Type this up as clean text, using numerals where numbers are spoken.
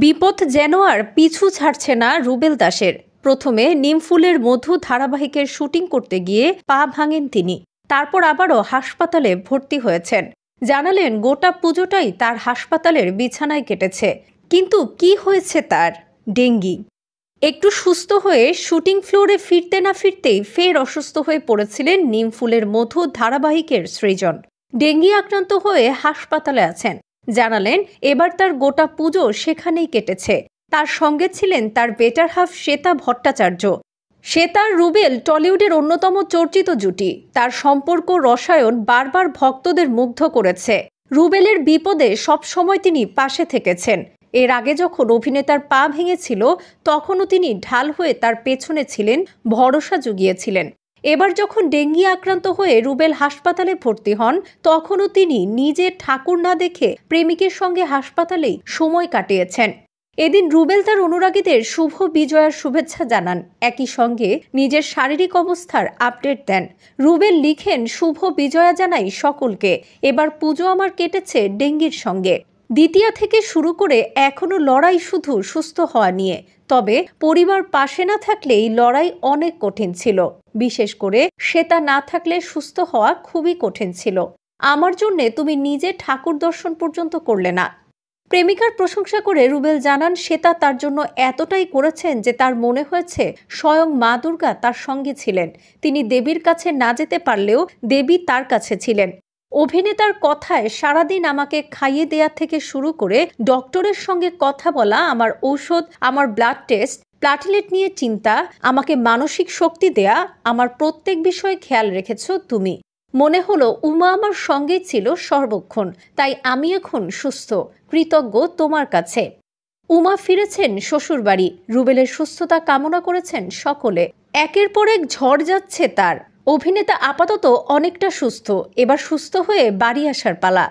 বিপদ যেন আর পিছু ছাড়ছে না রুবেল দাসের। প্রথমে নিমফুলের মধু ধারাবাহিকের শুটিং করতে গিয়ে পা ভাঙেন তিনি, তারপর আবারও হাসপাতালে ভর্তি হয়েছেন। জানালেন গোটা পুজোটাই তার হাসপাতালের বিছানায় কেটেছে। কিন্তু কি হয়েছে তার? ডেঙ্গি। একটু সুস্থ হয়ে শুটিং ফ্লোরে ফিরতে না ফিরতেই ফের অসুস্থ হয়ে পড়েছিলেন নিমফুলের মধু ধারাবাহিকের সৃজন। ডেঙ্গি আক্রান্ত হয়ে হাসপাতালে আছেন। জানালেন এবার তার গোটা পুজো সেখানেই কেটেছে। তার সঙ্গে ছিলেন তার বেটার হাফ শ্বেতা ভট্টাচার্য। শ্বেতা রুবেল টলিউডের অন্যতম চর্চিত জুটি। তার সম্পর্ক রসায়ন বারবার ভক্তদের মুগ্ধ করেছে। রুবেলের বিপদে সবসময় তিনি পাশে থেকেছেন। এর আগে যখন অভিনেতার পা ভেঙেছিল তখনও তিনি ঢাল হয়ে তার পেছনে ছিলেন, ভরসা জুগিয়েছিলেন। এবার যখন ডেঙ্গি আক্রান্ত হয়ে রুবেল হাসপাতালে ভর্তি হন তখনও তিনি নিজের ঠাকুর না দেখে প্রেমিকের সঙ্গে হাসপাতালেই সময় কাটিয়েছেন। এদিন রুবেল তার অনুরাগীদের শুভ বিজয়ার শুভেচ্ছা জানান, একই সঙ্গে নিজের শারীরিক অবস্থার আপডেট দেন। রুবেল লিখেন, শুভ বিজয়া জানাই সকলকে, এবার পুজো আমার কেটেছে ডেঙ্গির সঙ্গে। দ্বিতীয়া থেকে শুরু করে এখনও লড়াই শুধু সুস্থ হওয়া নিয়ে। তবে পরিবার পাশে না থাকলে এই লড়াই অনেক কঠিন ছিল, বিশেষ করে শ্বেতা না থাকলে সুস্থ হওয়া খুবই কঠিন ছিল। আমার জন্যে তুমি নিজে ঠাকুর দর্শন পর্যন্ত করলে না। প্রেমিকার প্রশংসা করে রুবেল জানান, শ্বেতা তার জন্য এতটাই করেছেন যে তার মনে হয়েছে স্বয়ং মা দুর্গা তার সঙ্গে ছিলেন। তিনি দেবীর কাছে না যেতে পারলেও দেবী তার কাছে ছিলেন। অভিনেতার কথায় সারাদিন আমাকে খাইয়ে দেয়া থেকে শুরু করে ডক্টরের সঙ্গে কথা বলা, আমার ঔষধ, আমার ব্লাড টেস্ট, প্লাটিলেট নিয়ে চিন্তা, আমাকে মানসিক শক্তি দেয়া, আমার প্রত্যেক বিষয়ে খেয়াল রেখেছ তুমি। মনে হলো উমা আমার সঙ্গে ছিল সর্বক্ষণ, তাই আমি এখন সুস্থ, কৃতজ্ঞ তোমার কাছে। উমা ফিরেছেন শ্বশুরবাড়ি। রুবেলের সুস্থতা কামনা করেছেন সকলে। একের পর এক ঝড় যাচ্ছে তার। অভিনেতা আপাতত অনেকটা সুস্থ, এবার সুস্থ হয়ে বাড়ি আসার পালা।